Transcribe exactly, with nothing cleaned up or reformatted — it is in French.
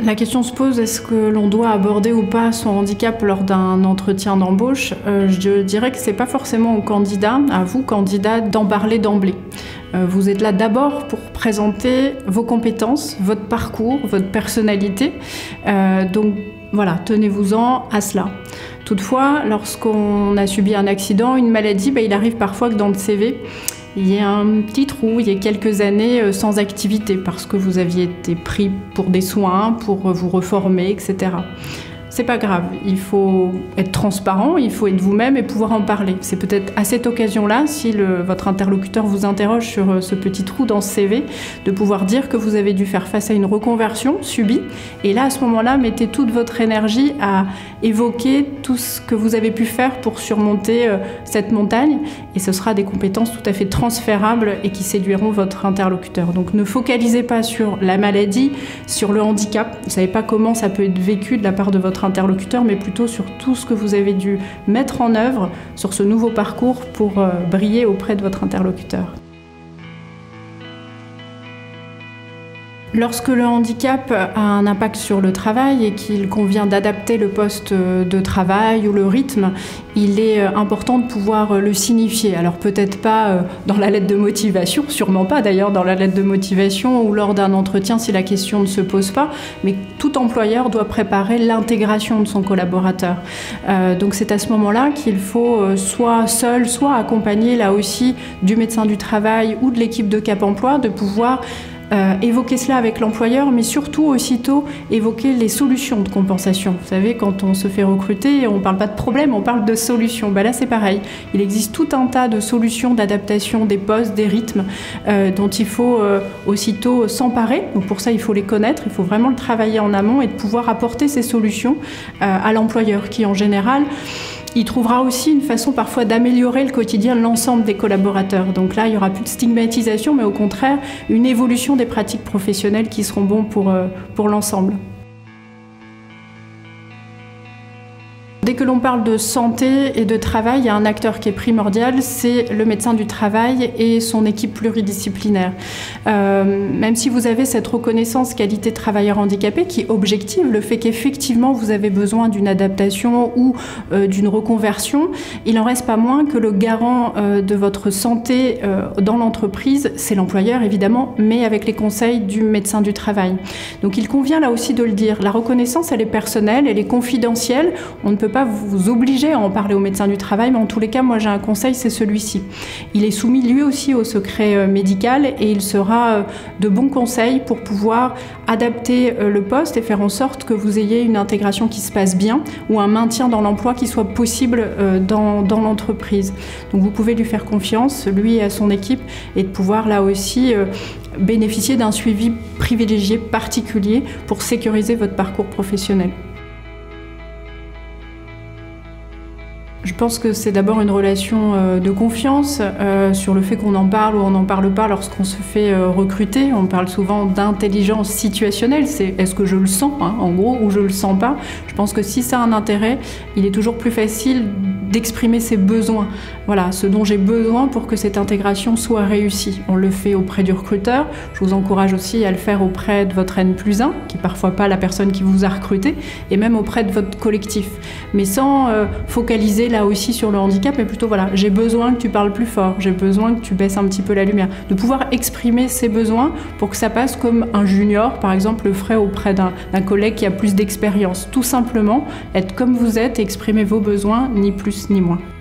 La question se pose, est-ce que l'on doit aborder ou pas son handicap lors d'un entretien d'embauche? euh, Je dirais que ce n'est pas forcément au candidat, à vous, candidat, d'en parler d'emblée. Euh, vous êtes là d'abord pour présenter vos compétences, votre parcours, votre personnalité. Euh, donc voilà, tenez-vous-en à cela. Toutefois, lorsqu'on a subi un accident, une maladie, ben, il arrive parfois que dans le C V, il y a un petit trou, il y a quelques années sans activité parce que vous aviez été pris pour des soins, pour vous reformer, et cetera. C'est pas grave, il faut être transparent, il faut être vous-même et pouvoir en parler. C'est peut-être à cette occasion-là, si le, votre interlocuteur vous interroge sur ce petit trou dans ce C V, de pouvoir dire que vous avez dû faire face à une reconversion subie. Et là, à ce moment-là, mettez toute votre énergie à évoquer tout ce que vous avez pu faire pour surmonter cette montagne. Et ce sera des compétences tout à fait transférables et qui séduiront votre interlocuteur. Donc ne focalisez pas sur la maladie, sur le handicap. Vous ne savez pas comment ça peut être vécu de la part de votre interlocuteur, mais plutôt sur tout ce que vous avez dû mettre en œuvre sur ce nouveau parcours pour euh, briller auprès de votre interlocuteur. Lorsque le handicap a un impact sur le travail et qu'il convient d'adapter le poste de travail ou le rythme, il est important de pouvoir le signifier. Alors peut-être pas dans la lettre de motivation, sûrement pas d'ailleurs dans la lettre de motivation ou lors d'un entretien si la question ne se pose pas, mais tout employeur doit préparer l'intégration de son collaborateur. Euh, donc c'est à ce moment-là qu'il faut soit seul, soit accompagné là aussi du médecin du travail ou de l'équipe de Cap Emploi de pouvoir Euh, évoquer cela avec l'employeur, mais surtout aussitôt évoquer les solutions de compensation. Vous savez, quand on se fait recruter, on ne parle pas de problème, on parle de solutions. Ben là, c'est pareil. Il existe tout un tas de solutions d'adaptation des postes, des rythmes, euh, dont il faut euh, aussitôt s'emparer. Donc pour ça, il faut les connaître, il faut vraiment le travailler en amont et de pouvoir apporter ces solutions euh, à l'employeur qui, en général, il trouvera aussi une façon parfois d'améliorer le quotidien de l'ensemble des collaborateurs. Donc là, il n'y aura plus de stigmatisation, mais au contraire, une évolution des pratiques professionnelles qui seront bonnes pour, euh, pour l'ensemble. Dès que l'on parle de santé et de travail, il y a un acteur qui est primordial, c'est le médecin du travail et son équipe pluridisciplinaire. Euh, même si vous avez cette reconnaissance qualité travailleur handicapé qui objective le fait qu'effectivement vous avez besoin d'une adaptation ou euh, d'une reconversion, il n'en reste pas moins que le garant euh, de votre santé euh, dans l'entreprise, c'est l'employeur évidemment, mais avec les conseils du médecin du travail. Donc il convient là aussi de le dire. La reconnaissance, elle est personnelle, elle est confidentielle. On ne peut pas vous obliger à en parler au médecin du travail, mais en tous les cas, moi j'ai un conseil, c'est celui-ci. Il est soumis lui aussi au secret médical et il sera de bons conseils pour pouvoir adapter le poste et faire en sorte que vous ayez une intégration qui se passe bien ou un maintien dans l'emploi qui soit possible dans, dans l'entreprise. Donc vous pouvez lui faire confiance, lui et à son équipe, et de pouvoir là aussi bénéficier d'un suivi privilégié particulier pour sécuriser votre parcours professionnel. Je pense que c'est d'abord une relation de confiance euh, sur le fait qu'on en parle ou on n'en parle pas lorsqu'on se fait euh, recruter. On parle souvent d'intelligence situationnelle, c'est est-ce que je le sens, hein, en gros, ou je le sens pas. Je pense que si ça a un intérêt, il est toujours plus facile d'exprimer ses besoins. Voilà, ce dont j'ai besoin pour que cette intégration soit réussie. On le fait auprès du recruteur. Je vous encourage aussi à le faire auprès de votre N plus un, qui est parfois pas la personne qui vous a recruté, et même auprès de votre collectif. Mais sans euh, focaliser là aussi sur le handicap, mais plutôt voilà, j'ai besoin que tu parles plus fort, j'ai besoin que tu baisses un petit peu la lumière. De pouvoir exprimer ses besoins pour que ça passe comme un junior, par exemple, le ferait auprès d'un collègue qui a plus d'expérience. Tout simplement, être comme vous êtes et exprimer vos besoins, ni plus ni moins.